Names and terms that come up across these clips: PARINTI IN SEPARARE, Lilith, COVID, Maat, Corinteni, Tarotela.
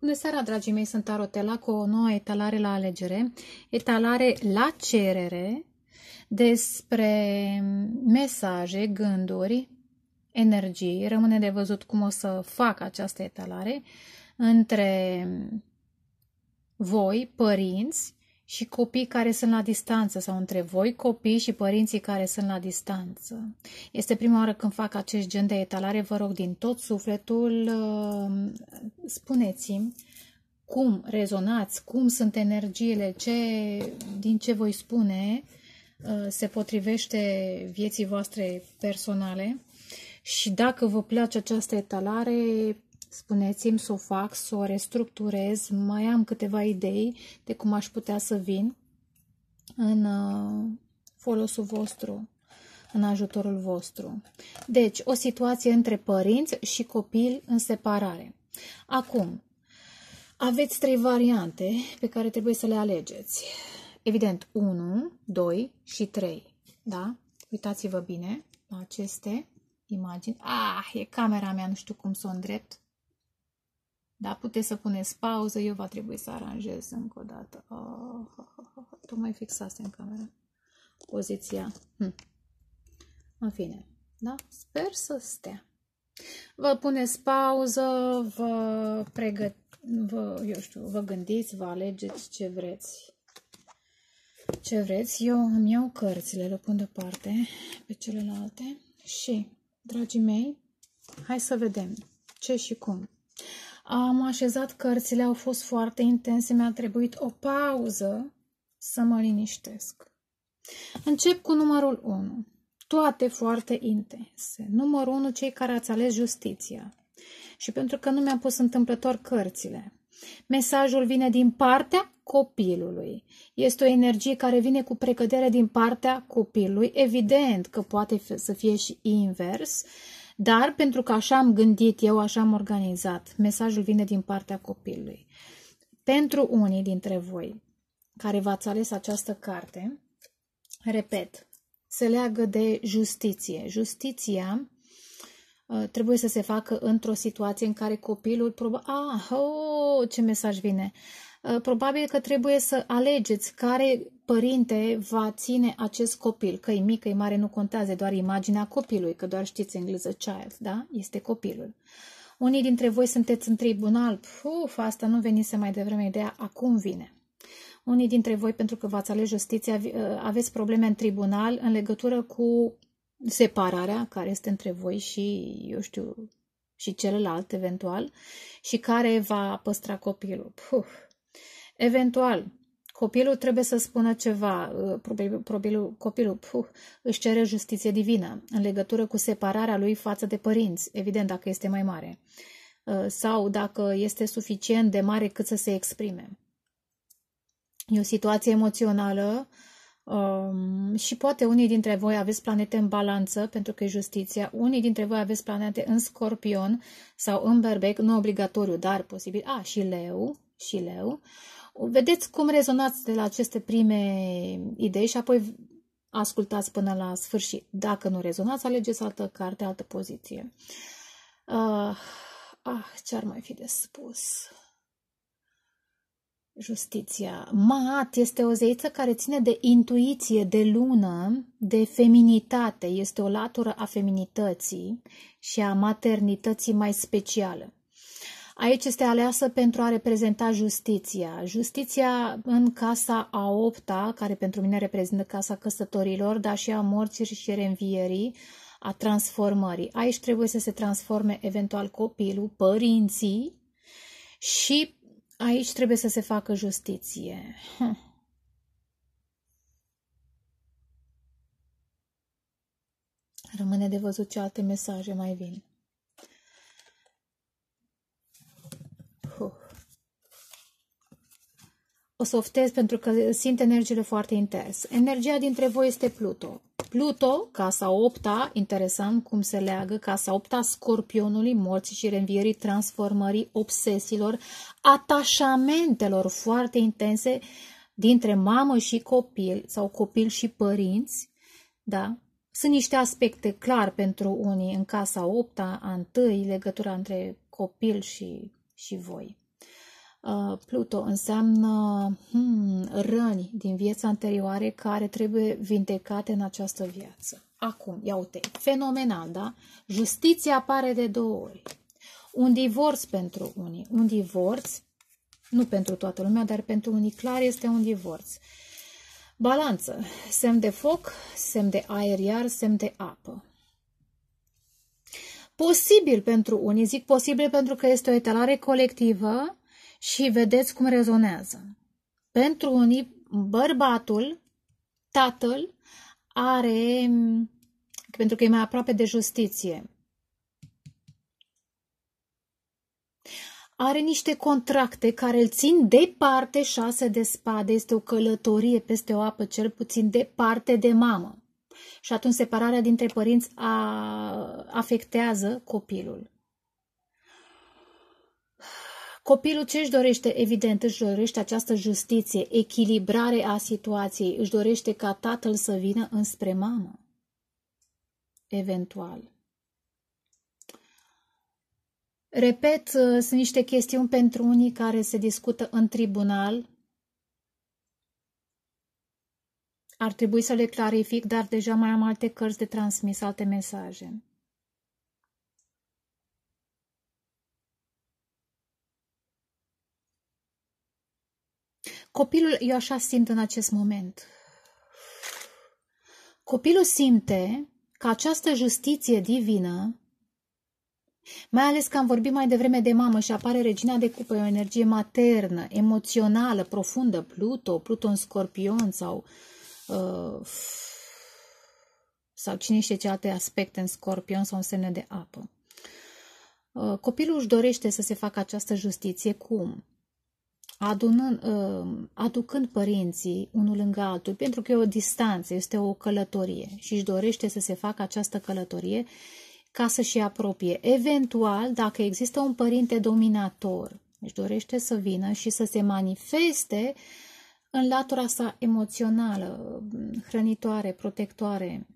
Bună seara, dragii mei, sunt Tarotela cu o nouă etalare la alegere, etalare la cerere despre mesaje, gânduri, energii. Rămâne de văzut cum o să fac această etalare între voi, părinți și copii care sunt la distanță sau între voi, copii și părinții care sunt la distanță. Este prima oară când fac acest gen de etalare, vă rog din tot sufletul, spuneți-mi cum rezonați, cum sunt energiile, din ce voi spune se potrivește vieții voastre personale și dacă vă place această etalare, spuneți-mi să o fac, să o restructurez, mai am câteva idei de cum aș putea să vin în folosul vostru, în ajutorul vostru. Deci, o situație între părinți și copil în separare. Acum, aveți trei variante pe care trebuie să le alegeți. Evident, 1, 2 și 3. Da? Uitați-vă bine la aceste imagini. Ah, e camera mea, nu știu cum să o îndrept. Da, puteți să puneți pauză, eu va trebui să aranjez încă o dată. Tocmai fixase în camera poziția. În fine, da? Sper să stea. Vă puneți pauză, vă gândiți, vă alegeți ce vreți. Ce vreți, eu îmi iau cărțile, le pun deoparte pe celelalte și, dragii mei, hai să vedem ce și cum. Am așezat cărțile, au fost foarte intense, mi-a trebuit o pauză să mă liniștesc. Încep cu numărul 1. Toate foarte intense. Numărul 1, cei care ați ales justiția. Și pentru că nu mi-am pus întâmplător cărțile. Mesajul vine din partea copilului. Este o energie care vine cu precădere din partea copilului. Evident că poate să fie și invers. Dar pentru că așa am gândit eu, așa am organizat, mesajul vine din partea copilului. Pentru unii dintre voi care v-ați ales această carte, repet, se leagă de justiție. Justiția trebuie să se facă într-o situație în care copilul... ce mesaj vine! Probabil că trebuie să alegeți care părinte va ține acest copil. Că e mic, că e mare, nu contează, doar imaginea copilului, că doar știți engleză child, da? Este copilul. Unii dintre voi sunteți în tribunal. Asta nu venise mai devreme, ideea acum vine. Unii dintre voi, pentru că v-ați ales justiția, aveți probleme în tribunal în legătură cu separarea care este între voi și, eu știu, și celălalt eventual și care va păstra copilul. Eventual, copilul trebuie să spună ceva, copilul își cere justiție divină în legătură cu separarea lui față de părinți, evident dacă este mai mare, sau dacă este suficient de mare cât să se exprime. E o situație emoțională și poate unii dintre voi aveți planete în balanță, pentru că e justiția, unii dintre voi aveți planete în scorpion sau în berbec, nu obligatoriu, dar posibil, și leu, Vedeți cum rezonați de la aceste prime idei și apoi ascultați până la sfârșit. Dacă nu rezonați, alegeți altă carte, altă poziție. Ce-ar mai fi de spus? Justiția. Maat este o zeiță care ține de intuiție, de lună, de feminitate. Este o latură a feminității și a maternității mai specială. Aici este aleasă pentru a reprezenta justiția. Justiția în casa a 8-a, care pentru mine reprezintă casa căsătorilor, dar și a morții și reînvierii, a transformării. Aici trebuie să se transforme eventual copilul, părinții și aici trebuie să se facă justiție. Rămâne de văzut ce alte mesaje mai vin. O softez pentru că simt energiile foarte intense. Energia dintre voi este Pluto. Pluto, casa 8-a, interesant cum se leagă, casa 8-a scorpionului, morții și reînvierii, transformării, obsesiilor, atașamentelor foarte intense dintre mamă și copil sau copil și părinți. Da? Sunt niște aspecte clar pentru unii în casa 8-a, a 1-i, legătura între copil și voi. Pluto înseamnă răni din vieța anterioare care trebuie vindecate în această viață. Acum, ia uite, fenomenal, da? Justiția apare de două ori. Un divorț pentru unii. Un divorț, nu pentru toată lumea, dar pentru unii clar este un divorț. Balanță, semn de foc, semn de aer, iar semn de apă. Posibil pentru unii, zic posibil pentru că este o etalare colectivă și vedeți cum rezonează. Pentru unii, bărbatul, tatăl, are, pentru că e mai aproape de justiție, are niște contracte care îl țin departe, 6 de spade, este o călătorie peste o apă, cel puțin departe de mamă. Și atunci separarea dintre părinți afectează copilul. Copilul ce își dorește? Evident, își dorește această justiție, echilibrare a situației, își dorește ca tatăl să vină înspre mamă, eventual. Repet, sunt niște chestiuni pentru unii care se discută în tribunal. Ar trebui să le clarific, dar deja mai am alte cărți de transmis, alte mesaje. Copilul, eu așa simt în acest moment, copilul simte că această justiție divină, mai ales că am vorbit mai devreme de mamă și apare regina de cupe, o energie maternă, emoțională, profundă, Pluto, Pluto în Scorpion sau, sau cine știe ce alte aspecte în Scorpion sau în semne de apă. Copilul își dorește să se facă această justiție cum? Aducând părinții unul lângă altul, pentru că e o distanță, este o călătorie și își dorește să se facă această călătorie ca să-și apropie. Eventual, dacă există un părinte dominator, își dorește să vină și să se manifeste în latura sa emoțională, hrănitoare, protectoare,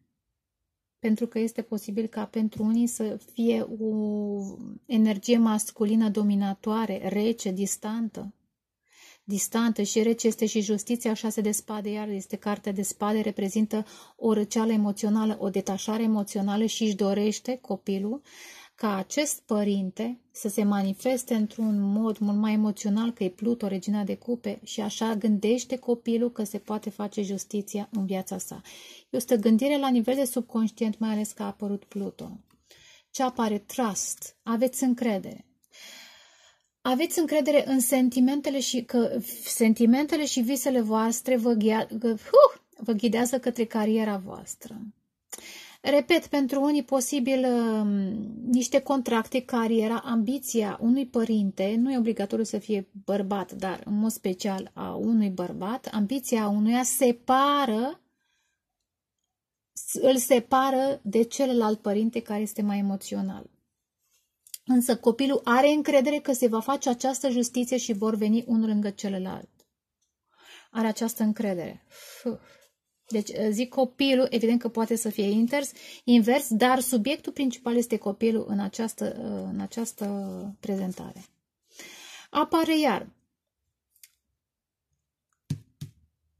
pentru că este posibil ca pentru unii să fie o energie masculină dominatoare, rece, distantă. Distantă și rece este și justiția, 6 de spade, iar este cartea de spade, reprezintă o răceală emoțională, o detașare emoțională și își dorește copilul ca acest părinte să se manifeste într-un mod mult mai emoțional, că e Pluto, regina de cupe, și așa gândește copilul că se poate face justiția în viața sa. Este o gândire la nivel de subconștient, mai ales că a apărut Pluto. Ce apare? Trust. Aveți încredere. Aveți încredere în sentimentele și că sentimentele și visele voastre vă ghidează către cariera voastră. Repet, pentru unii posibil niște contracte, cariera, ambiția unui părinte, nu e obligatoriu să fie bărbat, dar în mod special a unui bărbat, ambiția unuia îl separă de celălalt părinte care este mai emoțional. Însă copilul are încredere că se va face această justiție și vor veni unul lângă celălalt. Are această încredere. Deci, zic copilul, evident că poate să fie invers, dar subiectul principal este copilul în această prezentare. Apare iar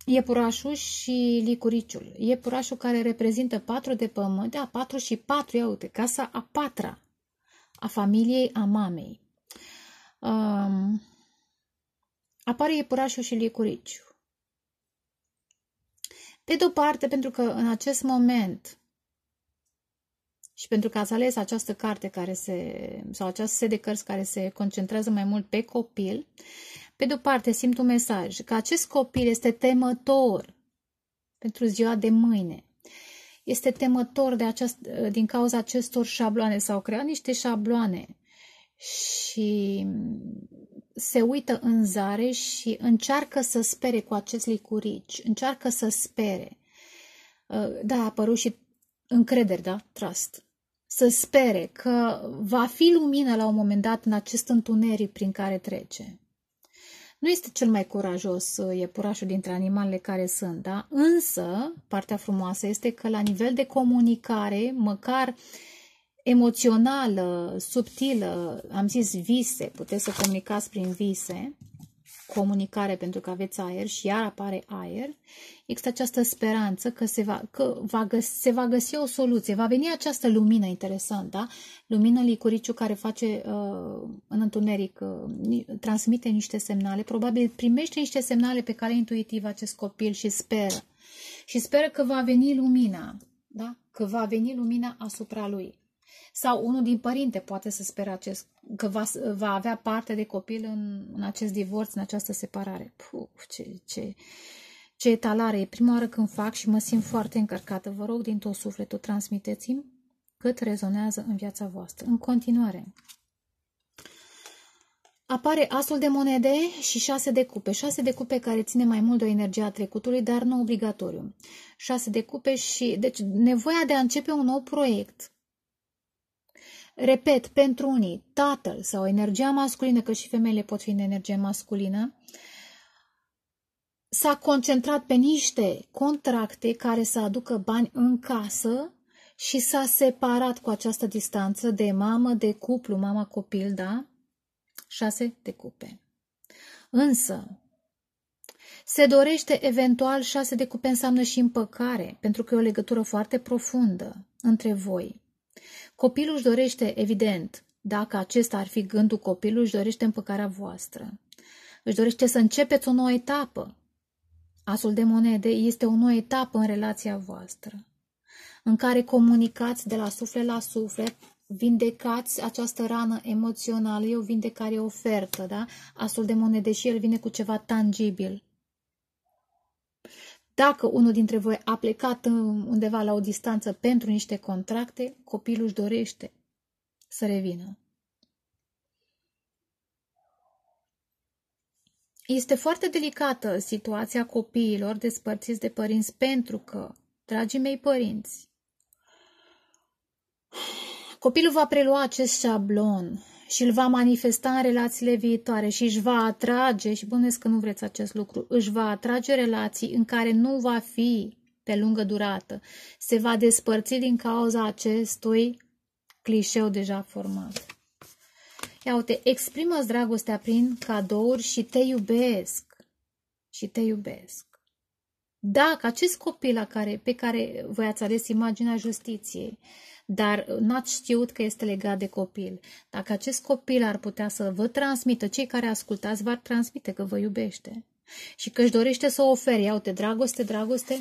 iepurașul și licuriciul. Iepurașul care reprezintă 4 de pământ, da, 4 și 4, ia uite, casa a 4-a. A familiei, a mamei. Apare iepurașul și licuriciu. Pe de-o parte, pentru că în acest moment și pentru că ați ales această carte sau această set de cărți care se concentrează mai mult pe copil, pe de-o parte simt un mesaj că acest copil este temător pentru ziua de mâine. Este temător din cauza acestor șabloane. S-au creat niște șabloane și se uită în zare și încearcă să spere cu acest licurici. Încearcă să spere. Da, a apărut și încredere, da? Trust. Să spere că va fi lumină la un moment dat în acest întuneric prin care trece. Nu este cel mai curajos iepurașul dintre animalele care sunt, da? Însă, partea frumoasă este că la nivel de comunicare, măcar emoțională, subtilă, am zis vise, puteți să comunicați prin vise, comunicare, pentru că aveți aer și iar apare aer, există această speranță că se va găsi o soluție, va veni această lumină interesantă, da? Lumină licuriciu care face în întuneric, transmite niște semnale, probabil primește niște semnale pe care intuitiv acest copil și speră. Și speră că va veni lumina, da? Că va veni lumina asupra lui. Sau unul din părinte poate să speră că va avea parte de copil în acest divorț, în această separare. Puf, ce etalare! E prima oară când fac și mă simt foarte încărcată. Vă rog din tot sufletul, transmiteți-mi cât rezonează în viața voastră. În continuare, apare asul de monede și 6 de cupe. 6 de cupe care ține mai mult de o energie a trecutului, dar nu obligatoriu. 6 de cupe și... Deci nevoia de a începe un nou proiect. Repet, pentru unii, tatăl sau energia masculină, că și femeile pot fi în energie masculină, s-a concentrat pe niște contracte care să aducă bani în casă și s-a separat cu această distanță de mamă, de cuplu, mama copil, da? 6 de cupe. Însă, se dorește eventual 6 de cupe înseamnă și împăcare, pentru că e o legătură foarte profundă între voi. Copilul își dorește, evident, dacă acesta ar fi gândul copilului, își dorește împăcarea voastră. Își dorește să începeți o nouă etapă. Asul de monede este o nouă etapă în relația voastră, în care comunicați de la suflet la suflet, vindecați această rană emoțională, e o vindecare, ofertă, da? Asul de monede și el vine cu ceva tangibil. Dacă unul dintre voi a plecat undeva la o distanță pentru niște contracte, copilul își dorește să revină. Este foarte delicată situația copiilor despărțiți de părinți, pentru că, dragii mei părinți, copilul va prelua acest șablon și îl va manifesta în relațiile viitoare și își va atrage, și bănuiesc că nu vreți acest lucru, își va atrage relații în care nu va fi pe lungă durată. Se va despărți din cauza acestui clișeu deja format. Ia uite, exprimă-ți dragostea prin cadouri și te iubesc. Și te iubesc. Dacă acest copil pe care voi ați ales imaginea justiției, dar n-ați știut că este legat de copil, dacă acest copil ar putea să vă transmită, cei care ascultați v-ar transmite că vă iubește și că își dorește să o ofere. Ia uite, dragoste, dragoste,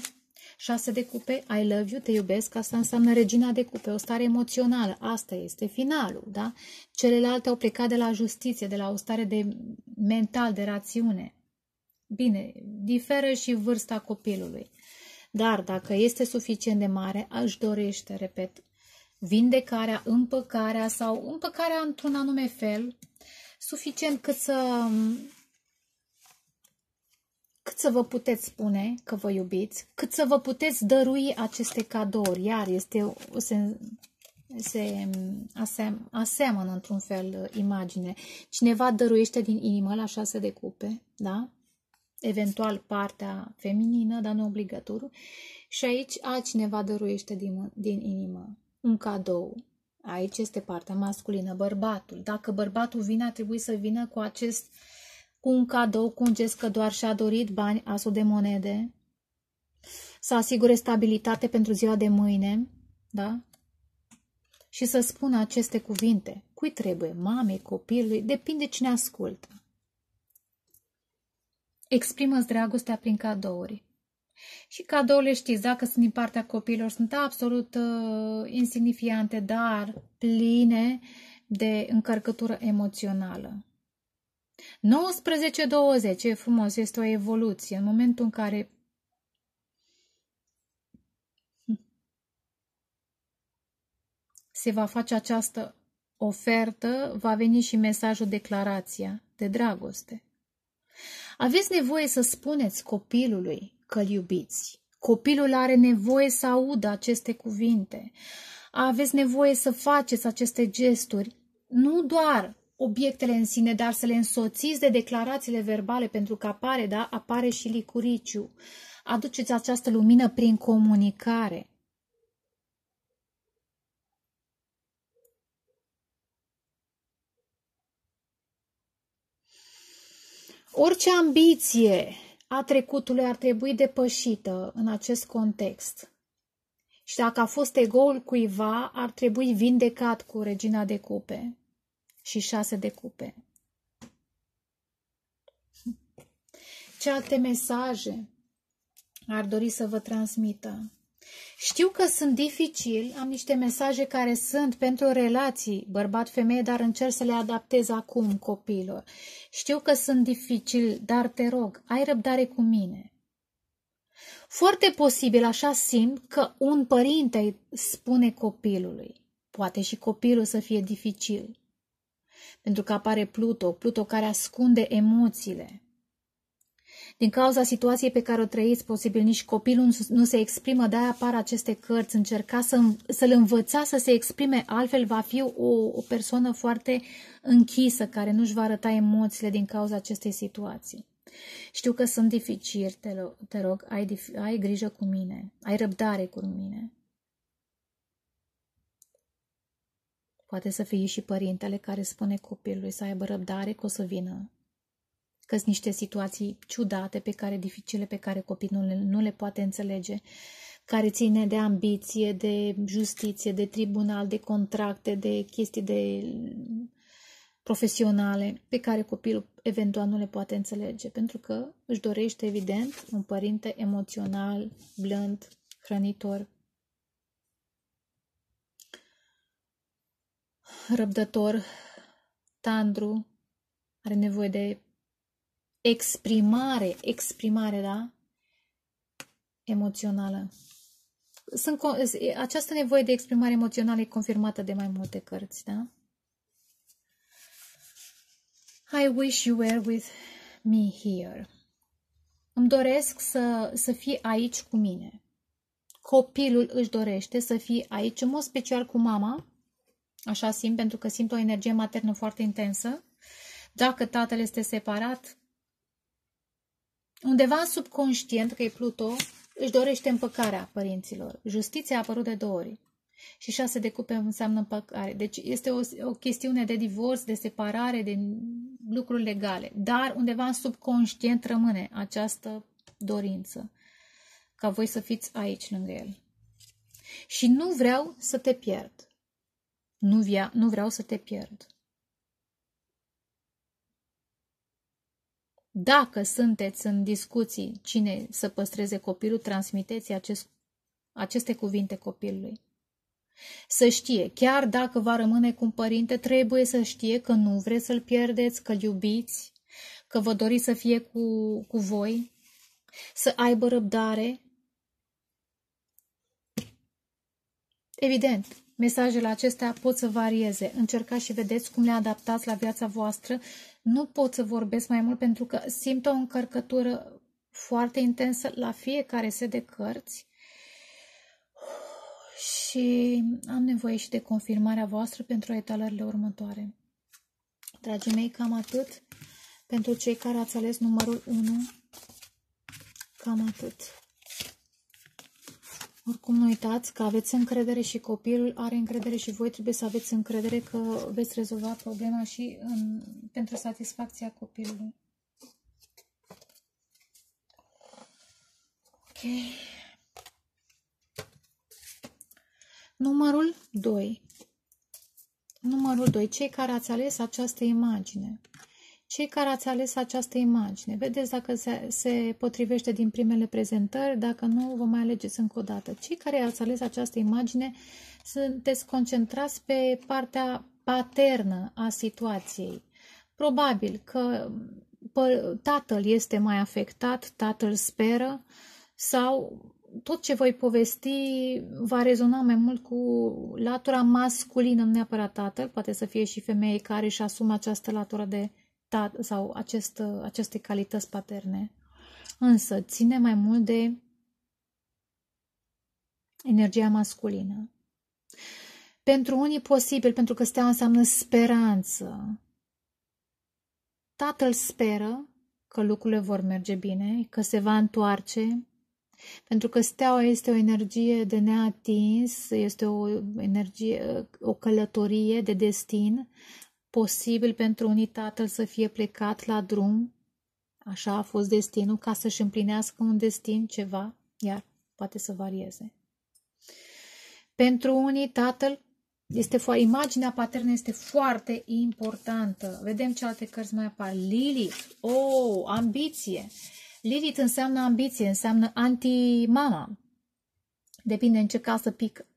6 de cupe, I love you, te iubesc, asta înseamnă regina de cupe, o stare emoțională, asta este finalul, da? Celelalte au plecat de la justiție, de la o stare de mental, de rațiune. Bine, diferă și vârsta copilului, dar dacă este suficient de mare, își dorește, repet, vindecarea, împăcarea sau împăcarea într-un anume fel, suficient cât să vă puteți spune că vă iubiți, cât să vă puteți dărui aceste cadouri, iar este se aseamănă într-un fel imagine. Cineva dăruiește din inimă la 6 de cupe, da? Eventual partea feminină, dar nu obligatoriu. Și aici altcineva dăruiește din inimă un cadou. Aici este partea masculină, bărbatul. Dacă bărbatul vine, ar trebui să vină cu un cadou, cu un gest că doar și-a dorit bani, asul de monede, să asigure stabilitate pentru ziua de mâine, da? Și să spună aceste cuvinte. Cui trebuie? Mamei, copilului? Depinde cine ascultă. Exprimă-ți dragostea prin cadouri. Și cadourile, știți, dacă sunt din partea copiilor, sunt absolut insignifiante, dar pline de încărcătură emoțională. 19-20, e frumos, este o evoluție. În momentul în care se va face această ofertă, va veni și mesajul, declarația de dragoste. Aveți nevoie să spuneți copilului că-l iubiți. Copilul are nevoie să audă aceste cuvinte. Aveți nevoie să faceți aceste gesturi, nu doar obiectele în sine, dar să le însoțiți de declarațiile verbale, pentru că apare, da? Apare și licuriciu. Aduceți această lumină prin comunicare. Orice ambiție a trecutului ar trebui depășită în acest context. Și dacă a fost egoul cuiva, ar trebui vindecat cu regina de cupe și 6 de cupe. Ce alte mesaje ar dori să vă transmită? Știu că sunt dificil, am niște mesaje care sunt pentru relații bărbat-femeie, dar încerc să le adaptez acum copiilor. Știu că sunt dificil, dar te rog, ai răbdare cu mine. Foarte posibil, așa simt, că un părinte spune copilului, poate și copilul să fie dificil, pentru că apare Pluto, Pluto care ascunde emoțiile. Din cauza situației pe care o trăiți, posibil nici copilul nu se exprimă, de-aia apar aceste cărți. Încerca să-l învăța să se exprime, altfel va fi o persoană foarte închisă, care nu-și va arăta emoțiile din cauza acestei situații. Știu că sunt dificil, te rog, ai grijă cu mine, ai răbdare cu mine. Poate să fie și părintele care spune copilului să aibă răbdare că o să vină. Că sunt niște situații ciudate, dificile, pe care copilul nu le poate înțelege, care ține de ambiție, de justiție, de tribunal, de contracte, de chestii profesionale, pe care copilul eventual nu le poate înțelege, pentru că își dorește, evident, un părinte emoțional, blând, hrănitor, răbdător, tandru, are nevoie de exprimare, da? Emoțională. Această nevoie de exprimare emoțională e confirmată de mai multe cărți, da? I wish you were with me here. Îmi doresc să fii aici cu mine. Copilul își dorește să fie aici, în mod special cu mama, așa simt, pentru că simt o energie maternă foarte intensă. Dacă tatăl este separat, undeva în subconștient, că e Pluto, își dorește împăcarea părinților. Justiția a apărut de 2 ori. Și 6 de cupe înseamnă împăcare. Deci este o chestiune de divorț, de separare, de lucruri legale. Dar undeva în subconștient rămâne această dorință. Ca voi să fiți aici lângă el. Și nu vreau să te pierd. Nu vreau să te pierd. Dacă sunteți în discuții cine să păstreze copilul, transmiteți aceste cuvinte copilului. Să știe, chiar dacă va rămâne cu un părinte, trebuie să știe că nu vreți să-l pierdeți, că-l iubiți, că vă doriți să fie cu voi, să aibă răbdare. Evident, mesajele acestea pot să varieze. Încercați și vedeți cum le adaptați la viața voastră. Nu pot să vorbesc mai mult pentru că simt o încărcătură foarte intensă la fiecare set de cărți. Și am nevoie și de confirmarea voastră pentru etalările următoare. Dragii mei, cam atât. Pentru cei care ați ales numărul 1, cam atât. Oricum, nu uitați că aveți încredere și copilul are încredere și voi trebuie să aveți încredere că veți rezolva problema și pentru satisfacția copilului. Ok. Numărul 2. Numărul 2. Cei care ați ales această imagine. Cei care ați ales această imagine. Vedeți dacă se potrivește din primele prezentări, dacă nu, vă mai alegeți încă o dată. Cei care ați ales această imagine, sunteți concentrați pe partea paternă a situației. Probabil că tatăl este mai afectat, tatăl speră sau tot ce voi povesti va rezona mai mult cu latura masculină, nu neapărat tatăl, poate să fie și femeie care își asumă această latură de tată sau aceste calități paterne. Însă ține mai mult de energia masculină. Pentru unii posibil, pentru că stea înseamnă speranță. Tatăl speră că lucrurile vor merge bine, că se va întoarce. Pentru că steaua este o energie de neatins, este o călătorie de destin, posibil pentru unii tatăl să fie plecat la drum Așa a fost destinul, ca să-și împlinească un destin, ceva, iar poate să varieze. Pentru unii, tatăl este imaginea paternă este foarte importantă. Vedem ce alte cărți mai apar. Lilith, oh, ambiție. Lilith înseamnă ambiție, înseamnă anti-mama. Depinde în ce casă pică.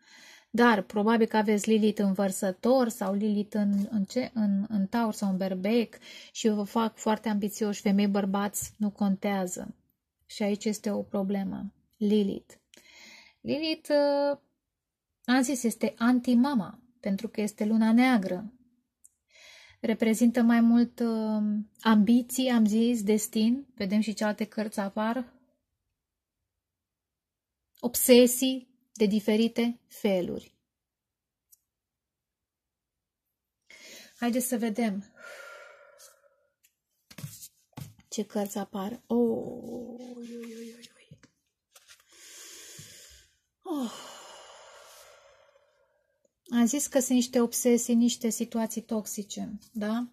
Dar probabil că aveți Lilith în vărsător sau Lilith în taur sau în berbec și vă fac foarte ambițioși, femei, bărbați, nu contează. Și aici este o problemă. Lilith. Lilith, am zis, este anti-mama, pentru că este luna neagră. Reprezintă mai mult ambiții, am zis, destin. Vedem și ce alte cărți apar. Obsesii de diferite feluri. Haideți să vedem ce cărți apar. Am zis că sunt niște obsesii, niște situații toxice, da?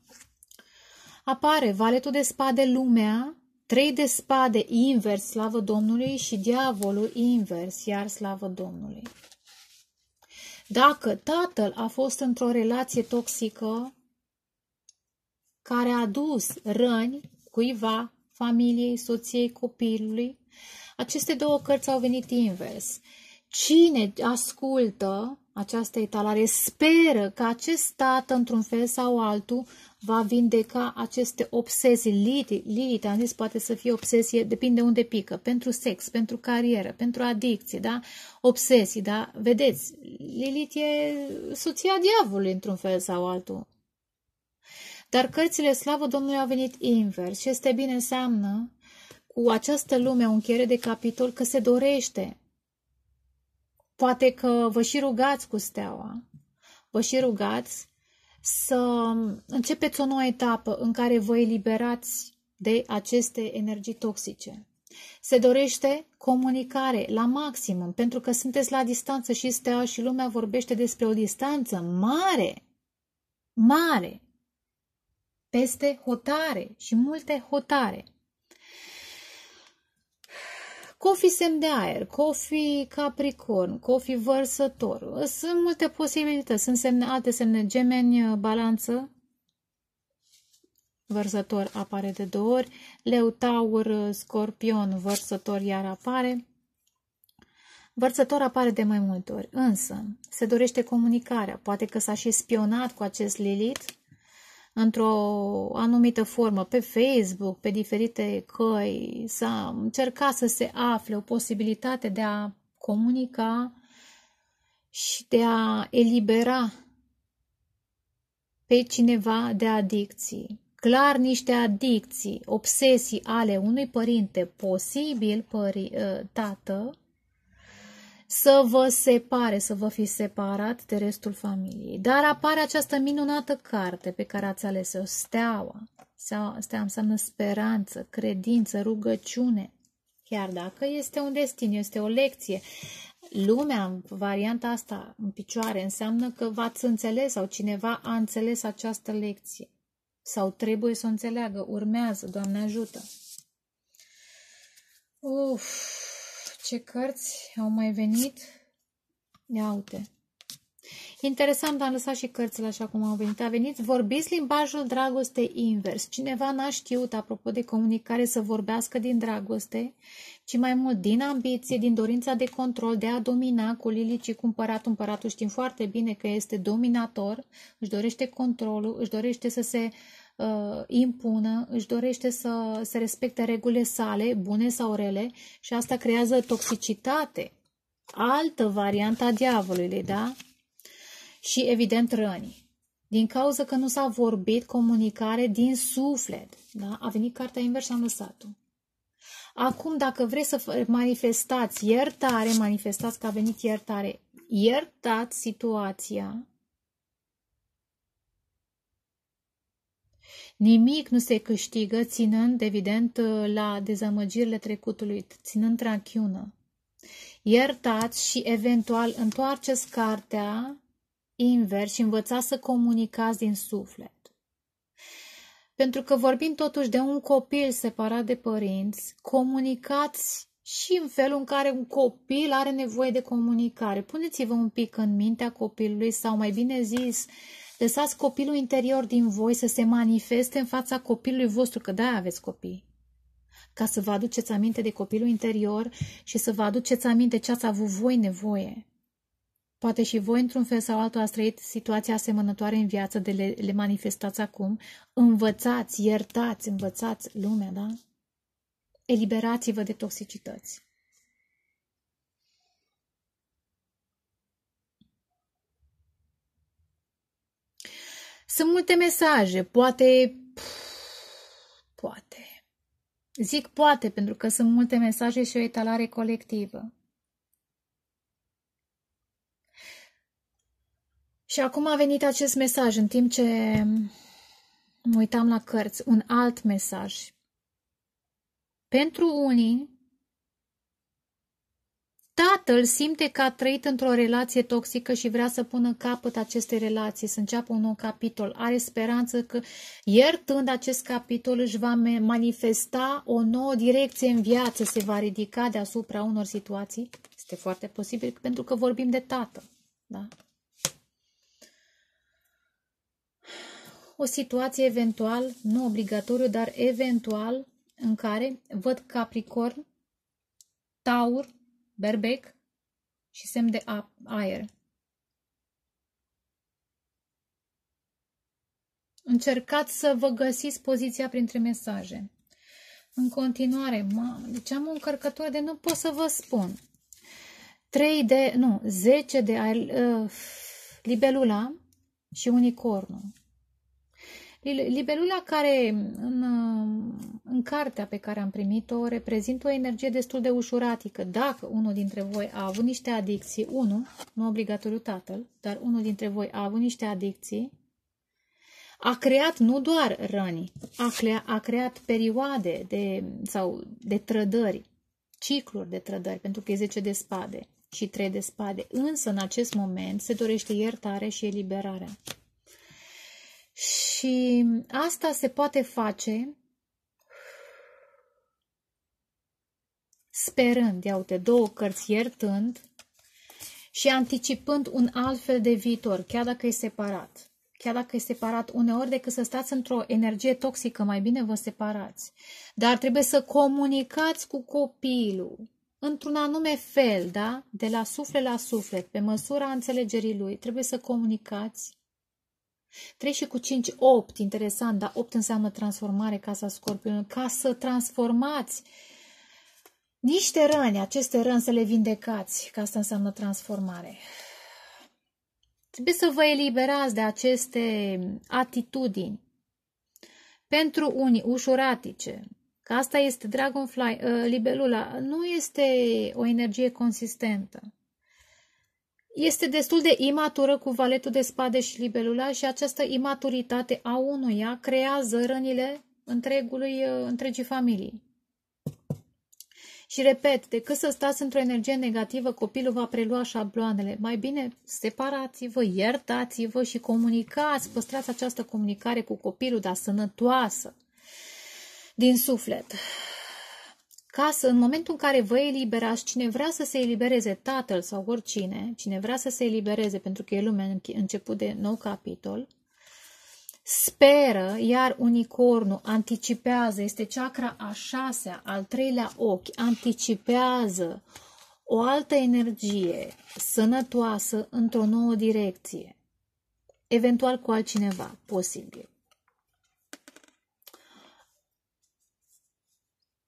Apare valetul de spade, lumea, 3 de spade invers, slavă Domnului, și diavolul invers, iar slavă Domnului. Dacă tatăl a fost într-o relație toxică care a dus răni cuiva, familiei, soției, copilului, aceste două cărți au venit invers. Cine ascultă această etalare speră că acest tată, într-un fel sau altul, va vindeca aceste obsesii. Lilith, am zis, poate să fie obsesie, depinde unde pică, pentru sex, pentru carieră, pentru adicție, da? Obsesii, da? Vedeți, Lilith e soția diavolului, într-un fel sau altul. Dar cărțile slavă Domnului au venit invers și este bine, înseamnă cu această lume o încheiere de capitol, că se dorește. Poate că vă și rugați cu steaua, vă și rugați să începeți o nouă etapă în care vă eliberați de aceste energii toxice. Se dorește comunicare la maximum, pentru că sunteți la distanță și steaua și lumea vorbește despre o distanță mare, mare, peste hotare și multe hotare. Cofi semn de aer, cofi capricorn, cofi vărsător. Sunt multe posibilități. Sunt alte semne, gemeni, balanță. Vărsător apare de 2 ori. Leu, taur, scorpion, vărsător iar apare. Vărsător apare de mai multe ori. Însă se dorește comunicarea. Poate că s-a și spionat cu acest Lilith într-o anumită formă, pe Facebook, pe diferite căi, s-a încercat să se afle o posibilitate de a comunica și de a elibera pe cineva de adicții. Clar, niște adicții, obsesii ale unui părinte, posibil tată, să vă separe, să vă fi separat de restul familiei. Dar apare această minunată carte pe care ați ales-o, steaua. Steaua înseamnă speranță, credință, rugăciune. Chiar dacă este un destin, este o lecție. Lumea, în varianta asta, în picioare, înseamnă că v-ați înțeles sau cineva a înțeles această lecție. Sau trebuie să o înțeleagă, urmează, Doamne ajută. Uf! Ce cărți au mai venit? Ia uite. Interesant, am lăsat și cărțile așa cum au venit. A venit, vorbiți limbajul dragostei invers. Cineva n-a știut, apropo de comunicare, să vorbească din dragoste, ci mai mult din ambiție, din dorința de control, de a domina, cu Lilith și cu împăratul. Împăratul știm foarte bine că este dominator, își dorește controlul, își dorește să se impună, își dorește să se respecte regulile sale, bune sau rele, și asta creează toxicitate. Altă variantă a diavolului, da? Și evident răni. Din cauza că nu s-a vorbit comunicare din suflet, da? A venit cartea invers și am lăsat-o. Acum, dacă vreți să manifestați iertare, manifestați că a venit iertare. Iertați situația. Nimic nu se câștigă ținând, evident, la dezamăgirile trecutului, ținând rachiună. Iertați și eventual întoarceți cartea invers și învățați să comunicați din suflet. Pentru că vorbim totuși de un copil separat de părinți, comunicați și în felul în care un copil are nevoie de comunicare. Puneți-vă un pic în mintea copilului sau, mai bine zis, lăsați copilul interior din voi să se manifeste în fața copilului vostru, că de-aia aveți copii. Ca să vă aduceți aminte de copilul interior și să vă aduceți aminte ce ați avut voi nevoie. Poate și voi, într-un fel sau altul, ați trăit situația asemănătoare în viață, de le manifestați acum. Învățați, iertați, învățați lumea, da? Eliberați-vă de toxicități. Sunt multe mesaje, poate. Zic poate, pentru că sunt multe mesaje și o etalare colectivă. Și acum a venit acest mesaj, în timp ce mă uitam la cărți, un alt mesaj. Pentru unii, tatăl simte că a trăit într-o relație toxică și vrea să pună capăt acestei relații, să înceapă un nou capitol. Are speranță că, iertând acest capitol, își va manifesta o nouă direcție în viață, se va ridica deasupra unor situații. Este foarte posibil, pentru că vorbim de tată, da? O situație eventual, nu obligatoriu, dar eventual, în care văd Capricorn, Taur, Berbec și semn de aer. Încercați să vă găsiți poziția printre mesaje. În continuare, mamă, deci am o încărcătură de nu pot să vă spun. 10 de aer, libelula și unicornul. Libelula, care în cartea pe care am primit-o reprezintă o energie destul de ușuratică. Dacă unul dintre voi a avut niște adicții, nu obligatoriu tatăl, dar unul dintre voi a avut niște adicții, a creat nu doar răni, a creat perioade de trădări, cicluri de trădări, pentru că e 10 de spade și 3 de spade. Însă în acest moment se dorește iertare și eliberarea. Și asta se poate face sperând, iau-te, două cărți, iertând și anticipând un alt fel de viitor, chiar dacă e separat. Chiar dacă e separat, uneori decât să stați într-o energie toxică, mai bine vă separați. Dar trebuie să comunicați cu copilul într-un anume fel, da? De la suflet la suflet, pe măsura înțelegerii lui, trebuie să comunicați. 3 și cu 5, 8, interesant, dar 8 înseamnă transformare, casa scorpionului, ca să transformați niște răni, aceste răni să le vindecați, că asta înseamnă transformare. Trebuie să vă eliberați de aceste atitudini, pentru unii ușuratice, că asta este dragonfly, libelula, nu este o energie consistentă. Este destul de imatură cu valetul de spade și libelula și această imaturitate a unuia creează rănile întregii familii. Și repet, decât să stați într-o energie negativă, copilul va prelua șabloanele. Mai bine separați-vă, iertați-vă și comunicați, păstrați această comunicare cu copilul, dar sănătoasă, din suflet. Ca să, în momentul în care vă eliberați, cine vrea să se elibereze, tatăl sau oricine, cine vrea să se elibereze, pentru că e lumea început de nou capitol, speră, iar unicornul anticipează, este chakra a 6-a, al 3-lea ochi, anticipează o altă energie sănătoasă într-o nouă direcție, eventual cu altcineva, posibil.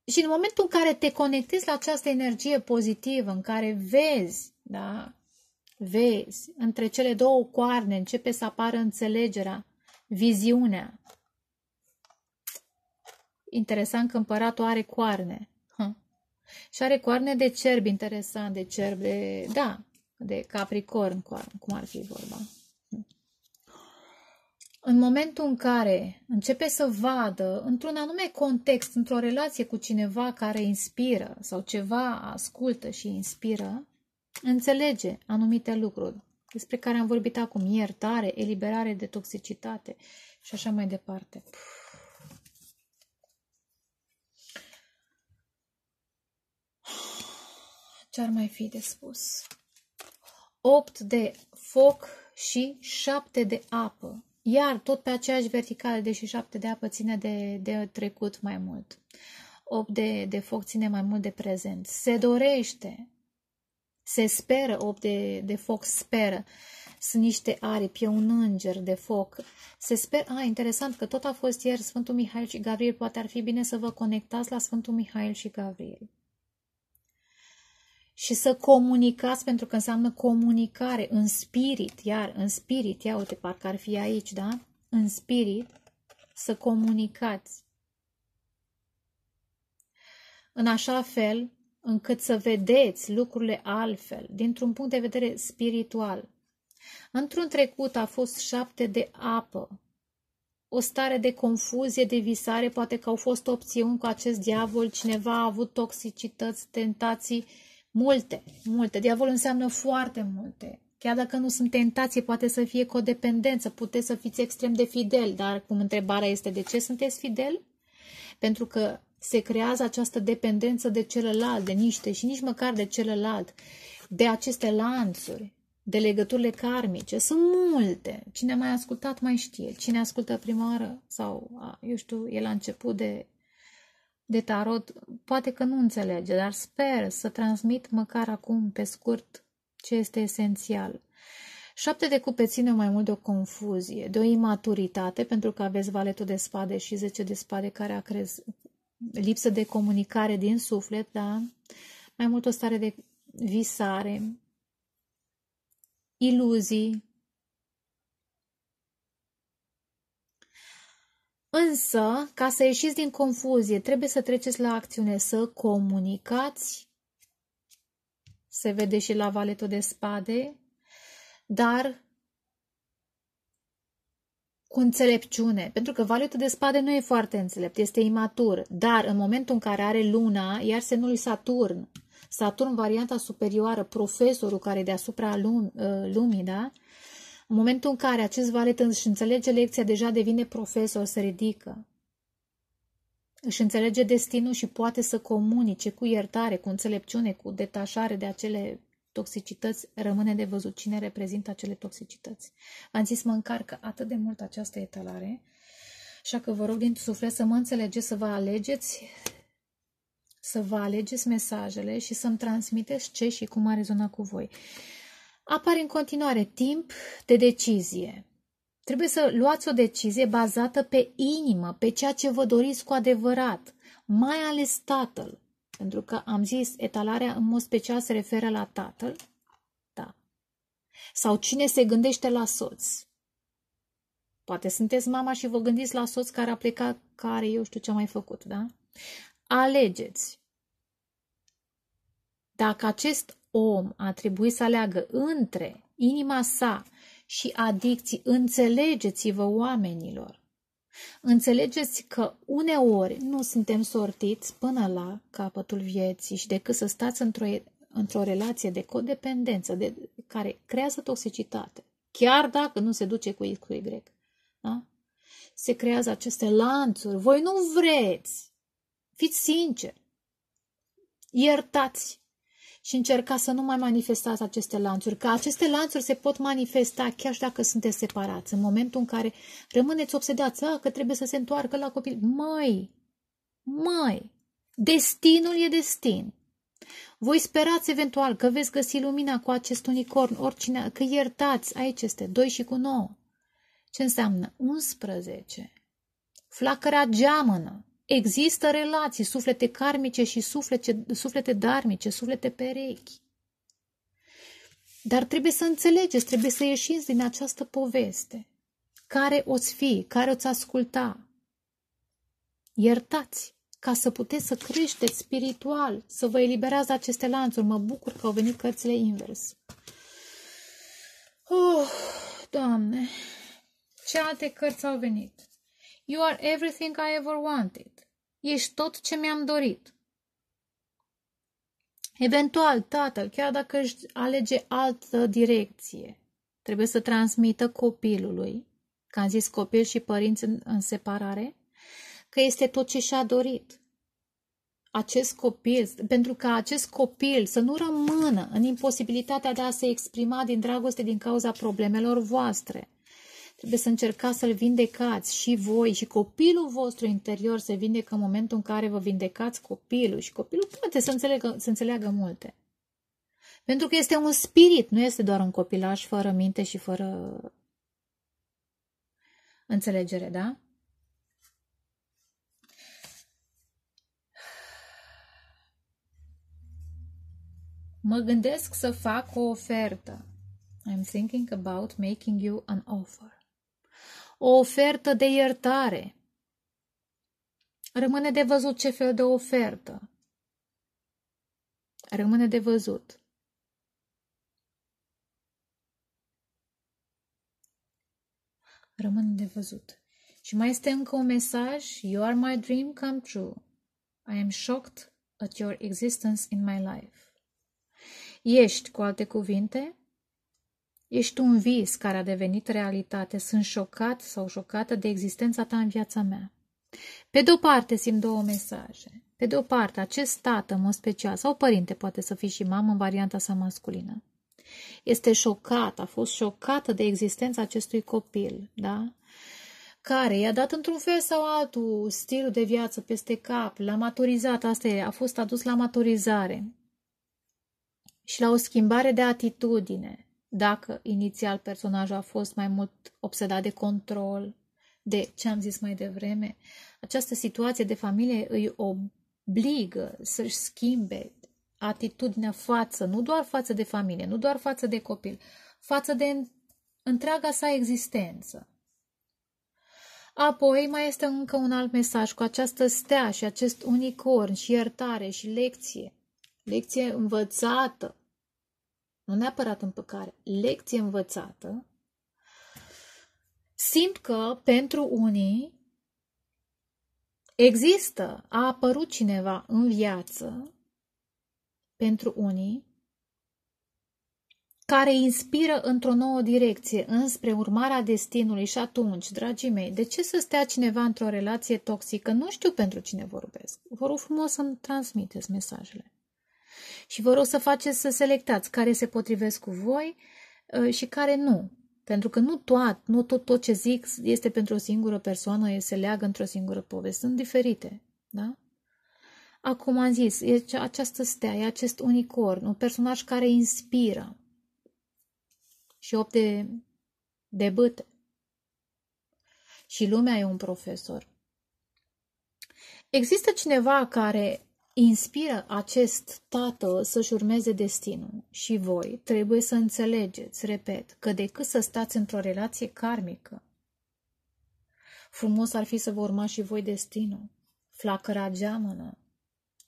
Și în momentul în care te conectezi la această energie pozitivă, în care vezi, da, vezi, între cele două coarne începe să apară înțelegerea, viziunea. Interesant că împăratul are coarne. Și are coarne de cerb, interesant, de cerb, de Capricorn, cum ar fi vorba. În momentul în care începe să vadă, într-un anume context, într-o relație cu cineva care inspiră sau ceva ascultă și inspiră, înțelege anumite lucruri despre care am vorbit acum, iertare, eliberare de toxicitate și așa mai departe. Ce ar mai fi de spus? 8 de foc și 7 de apă. Iar tot pe aceeași verticală, deși 7 de apă ține de trecut mai mult. 8 de foc ține mai mult de prezent. Se dorește, se speră, 8 de foc speră. Sunt niște aripi, e un înger de foc. Se speră, interesant că tot a fost ieri Sfântul Mihail și Gabriel, poate ar fi bine să vă conectați la Sfântul Mihail și Gabriel. Și să comunicați, pentru că înseamnă comunicare, în spirit, iar în spirit, ia uite, parcă ar fi aici, da? În spirit, să comunicați. În așa fel, încât să vedeți lucrurile altfel, dintr-un punct de vedere spiritual. Într-un trecut a fost 7 de apă, o stare de confuzie, de visare, poate că au fost opțiuni cu acest diavol, cineva a avut toxicități, tentații, multe, multe. Diavolul înseamnă foarte multe. Chiar dacă nu sunt tentații, poate să fie codependență, puteți să fiți extrem de fideli, dar cum întrebarea este de ce sunteți fideli? Pentru că se creează această dependență de celălalt, de niște și nici măcar de celălalt, de aceste lanțuri, de legăturile karmice. Sunt multe. Cine a mai ascultat mai știe. Cine ascultă prima oară sau, eu știu, e la început de tarot, poate că nu înțelege, dar sper să transmit măcar acum, pe scurt, ce este esențial. 7 de cupe ține mai mult de o confuzie, de o imaturitate, pentru că aveți valetul de spade și 10 de spade care a crezut lipsă de comunicare din suflet, da? Mai mult o stare de visare, iluzii. Însă, ca să ieșiți din confuzie, trebuie să treceți la acțiune, să comunicați. Se vede și la valetul de spade, dar cu înțelepciune. Pentru că valetul de spade nu e foarte înțelept, este imatur. Dar în momentul în care are luna, iar semnul lui Saturn, Saturn, varianta superioară, profesorul care e deasupra lumii, da? În momentul în care acest valet își înțelege lecția, deja devine profesor, se ridică. Își înțelege destinul și poate să comunice cu iertare, cu înțelepciune, cu detașare de acele toxicități. Rămâne de văzut cine reprezintă acele toxicități. V-am zis, mă încarcă atât de mult această etalare, așa că vă rog din suflet să mă înțelegeți, să vă alegeți mesajele și să-mi transmiteți ce și cum a rezonat cu voi. Apare în continuare timp de decizie. Trebuie să luați o decizie bazată pe inimă, pe ceea ce vă doriți cu adevărat, mai ales Tatăl. Pentru că am zis, etalarea în mod special se referă la Tatăl. Da. Sau cine se gândește la soț. Poate sunteți mama și vă gândiți la soț care a plecat, care eu știu ce a mai făcut, da? Alegeți. Dacă acest om a trebuit să aleagă între inima sa și adicții, înțelegeți-vă, oamenilor. Înțelegeți că uneori nu suntem sortiți până la capătul vieții și decât să stați într-o relație de codependență care creează toxicitate, chiar dacă nu se duce cu X, cu Y. Da? Se creează aceste lanțuri. Voi nu vreți. Fiți sinceri. Iertați. Și încercați să nu mai manifestați aceste lanțuri, că aceste lanțuri se pot manifesta chiar și dacă sunteți separați. În momentul în care rămâneți obsedați, că trebuie să se întoarcă la copil. Măi, destinul e destin. Voi sperați eventual că veți găsi lumina cu acest unicorn, oricine, că iertați, aici este, 2 și cu 9. Ce înseamnă? 11. Flacăra geamănă. Există relații, suflete karmice și suflete darmice, suflete perechi. Dar trebuie să înțelegeți, trebuie să ieșiți din această poveste. Care o-ți fi, care o-ți asculta. Iertați, ca să puteți să creșteți spiritual, să vă eliberați de aceste lanțuri. Mă bucur că au venit cărțile invers. Oh, Doamne, ce alte cărți au venit? You are everything I ever wanted. Ești tot ce mi-am dorit. Eventual, tatăl, chiar dacă își alege altă direcție, trebuie să transmită copilului, că am zis copil și părinți în separare, că este tot ce și-a dorit. acest copil, pentru ca acest copil să nu rămână în imposibilitatea de a se exprima din dragoste din cauza problemelor voastre. Trebuie să încercați să-l vindecați și voi și copilul vostru interior se vindecă în momentul în care vă vindecați copilul și copilul poate să înțeleagă multe. Pentru că este un spirit, nu este doar un copilaj fără minte și fără înțelegere, da? Mă gândesc să fac o ofertă. I'm thinking about making you an offer. O ofertă de iertare. Rămâne de văzut ce fel de ofertă. Rămâne de văzut. Rămâne de văzut. Și mai este încă un mesaj. You are my dream come true. I am shocked at your existence in my life. Ești, cu alte cuvinte, ești un vis care a devenit realitate. Sunt șocat sau șocată de existența ta în viața mea. Pe de o parte simt două mesaje. Pe de o parte, acest tată, în mod special, sau părinte, poate să fie și mamă în varianta sa masculină, este șocat, a fost șocată de existența acestui copil, da? Care i-a dat într-un fel sau altul stilul de viață peste cap, l-a maturizat, asta a fost adus la maturizare și la o schimbare de atitudine. Dacă inițial personajul a fost mai mult obsedat de control, de ce am zis mai devreme, această situație de familie îi obligă să-și schimbe atitudinea față, nu doar față de familie, nu doar față de copil, față de întreaga sa existență. Apoi mai este încă un alt mesaj cu această stea și acest unicorn și iertare și lecție. Lecție învățată, nu neapărat în păcare, lecție învățată. Simt că pentru unii există, a apărut cineva în viață, pentru unii, care inspiră într-o nouă direcție, înspre urmarea destinului. Și atunci, dragii mei, de ce să stea cineva într-o relație toxică? Nu știu pentru cine vorbesc. Vă rog frumos să-mi transmiteți mesajele. Și vă rog să faceți, să selectați care se potrivesc cu voi și care nu. Pentru că nu tot ce zic este pentru o singură persoană, se leagă într-o singură poveste. Sunt diferite, da? Acum am zis, e această stea, e acest unicorn, un personaj care inspiră și 8 de bâte. Și lumea e un profesor. Există cineva care inspiră acest tată să-și urmeze destinul și voi trebuie să înțelegeți, repet, că decât să stați într-o relație karmică, frumos ar fi să vă urmați și voi destinul, flacăra geamănă.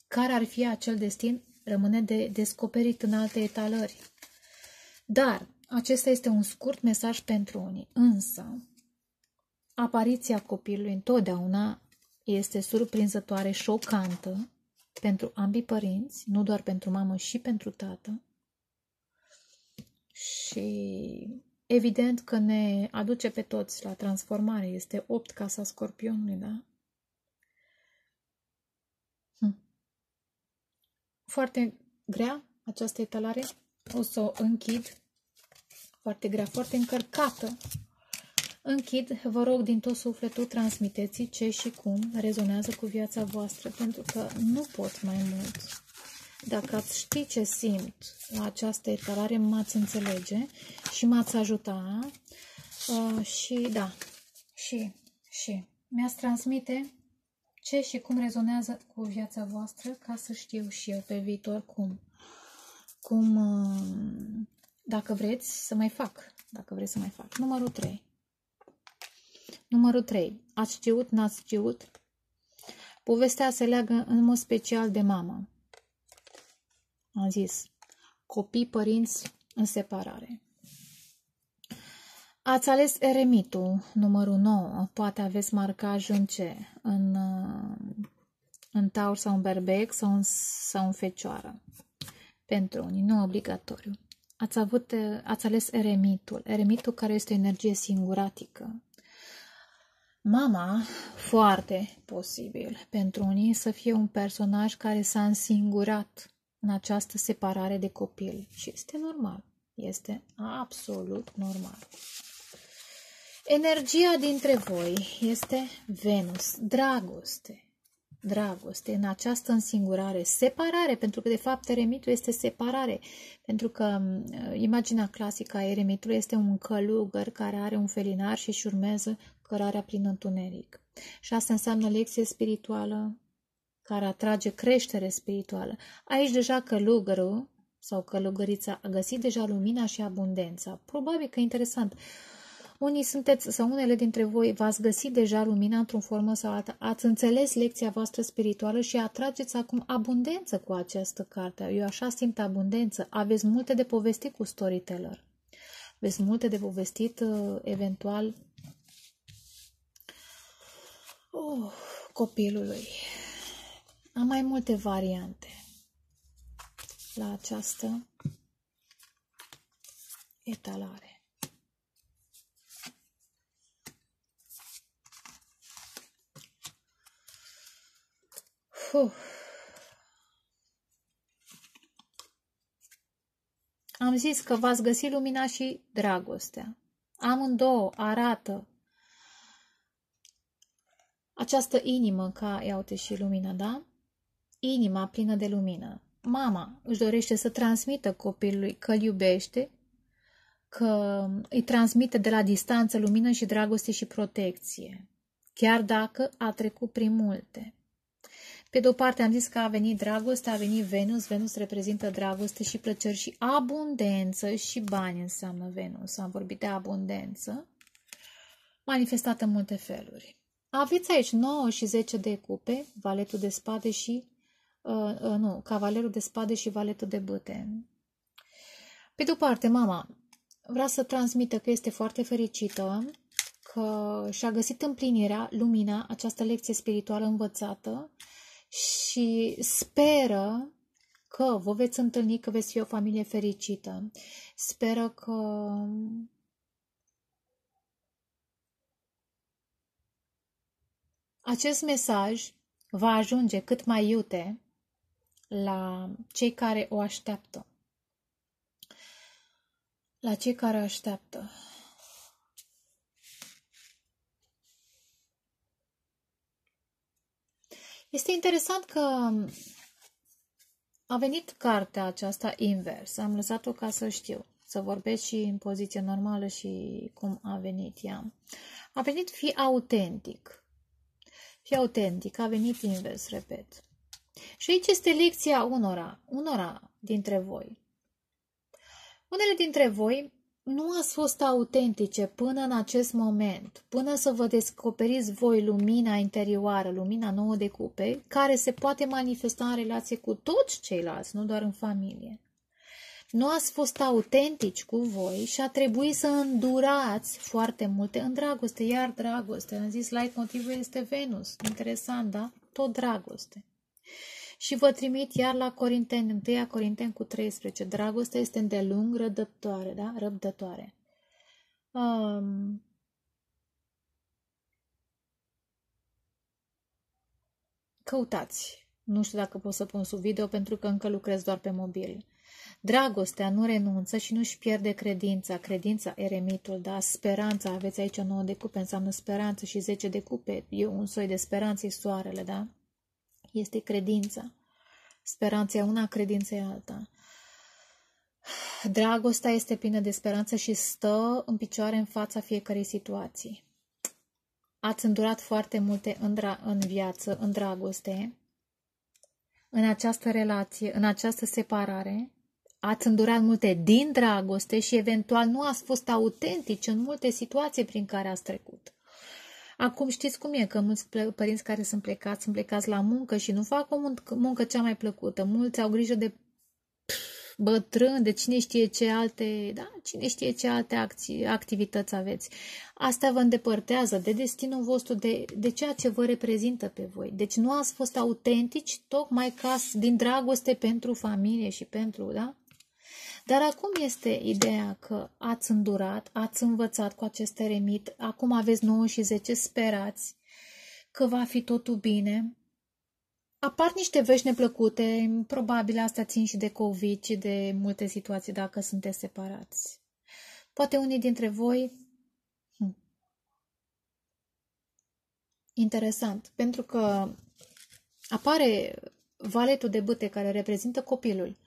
Care ar fi acel destin rămâne de descoperit în alte etalări. Dar acesta este un scurt mesaj pentru unii. Însă, apariția copilului întotdeauna este surprinzătoare, șocantă pentru ambii părinți, nu doar pentru mamă și pentru tată. Și evident că ne aduce pe toți la transformare. Este 8 casa scorpionului, da? Foarte grea această etalare, o să o închid, foarte grea, foarte încărcată, închid, vă rog din tot sufletul transmiteți ce și cum rezonează cu viața voastră, pentru că nu pot mai mult. Dacă ați ști ce simt la această etalare, m-ați înțelege și m-ați ajuta și da, și mi-ați transmite ce și cum rezonează cu viața voastră, ca să știu și eu pe viitor cum dacă vreți să mai fac. Dacă vreți să mai fac. Numărul 3. Numărul 3. Ați știut, n-ați știut? Povestea se leagă în mod special de mamă. Am zis, copii, părinți în separare. Ați ales eremitul, numărul 9, poate aveți marcaj în ce? În taur sau în berbec sau în fecioară. Pentru unii, nu obligatoriu. Ați ales eremitul care este o energie singuratică. Mama, foarte posibil, pentru unii să fie un personaj care s-a însingurat în această separare de copil. Și este normal. Este absolut normal. Energia dintre voi este Venus, dragoste. Dragoste, în această însingurare, separare, pentru că de fapt eremitul este separare, pentru că imaginea clasică a eremitului este un călugăr care are un felinar și își urmează cărarea prin întuneric. Și asta înseamnă lecție spirituală care atrage creștere spirituală. Aici deja călugărul sau călugărița a găsit deja lumina și abundența. Probabil că interesant. Unii sunteți, sau unele dintre voi, v-ați găsit deja lumina într-o formă sau alta, ați înțeles lecția voastră spirituală și atrageți acum abundență cu această carte. Eu așa simt abundență. Aveți multe de povestit cu storyteller. Aveți multe de povestit, eventual, copilului. Am mai multe variante la această etalare. Am zis că v-ați găsit lumina și dragostea. Amândouă arată această inimă ca, ia uite și lumina, da? Inima plină de lumină. Mama își dorește să transmită copilului că îl iubește, că îi transmite de la distanță lumină și dragoste și protecție, chiar dacă a trecut prin multe. Pe de o parte am zis că a venit dragoste, a venit Venus. Venus reprezintă dragoste și plăceri și abundență și bani înseamnă Venus. Am vorbit de abundență manifestată în multe feluri. Aveți aici 9 și 10 de cupe, valetul de spade și cavalerul de spade și valetul de bâte. Pe de o parte, mama vrea să transmită că este foarte fericită, că și-a găsit împlinirea, lumina, această lecție spirituală învățată și speră că vă veți întâlni, că veți fi o familie fericită. Speră că acest mesaj va ajunge cât mai iute la cei care o așteaptă. La cei care o așteaptă. Este interesant că a venit cartea aceasta invers. Am lăsat-o ca să știu, să vorbesc și în poziție normală și cum a venit ea. A venit fi autentic. Fi autentic, a venit invers, repet. Și aici este lecția unora dintre voi. Unele dintre voi nu ați fost autentice până în acest moment, până să vă descoperiți voi lumina interioară, lumina nouă de cupe, care se poate manifesta în relație cu toți ceilalți, nu doar în familie. Nu ați fost autentici cu voi și a trebuit să îndurați foarte multe în dragoste, iar dragoste, am zis, leitmotivul este Venus. Interesant, da? Tot dragoste. Și vă trimit iar la Corinteni, 1 Corinteni cu 13. Dragostea este îndelung răbdătoare, da? Răbdătoare. Căutați. Nu știu dacă pot să pun sub video pentru că încă lucrez doar pe mobil. Dragostea nu renunță și nu-și pierde credința. Credința, eremitul, da? Speranța. Aveți aici 9 de cupe, înseamnă speranță și 10 de cupe. E un soi de speranță, e soarele, da? Este credința. Speranța e una, credința e alta. Dragostea este plină de speranță și stă în picioare în fața fiecărei situații. Ați îndurat foarte multe în viață, în dragoste, în această relație, în această separare. Ați îndurat multe din dragoste și eventual nu ați fost autentici în multe situații prin care ați trecut. Acum știți cum e, că mulți părinți care sunt plecați la muncă și nu fac o muncă cea mai plăcută. Mulți au grijă de bătrâni, de cine știe ce alte, da? Cine știe ce alte activități aveți. Asta vă îndepărtează de destinul vostru, de ceea ce vă reprezintă pe voi. Deci nu ați fost autentici, tocmai din dragoste pentru familie și pentru, da? Dar acum este ideea că ați îndurat, ați învățat cu acest eremit, acum aveți 9 și 10, sperați că va fi totul bine. Apar niște vești neplăcute, probabil asta țin și de COVID și de multe situații dacă sunteți separați. Poate unii dintre voi... Interesant, pentru că apare valetul de bâte care reprezintă copilul.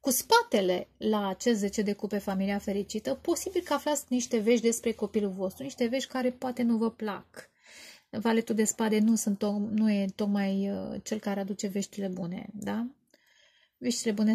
Cu spatele la acest 10 de cupe, familia fericită, posibil că aflați niște vești despre copilul vostru, niște vești care poate nu vă plac. Valetul de spade nu e tocmai cel care aduce veștile bune, da? Veștile bune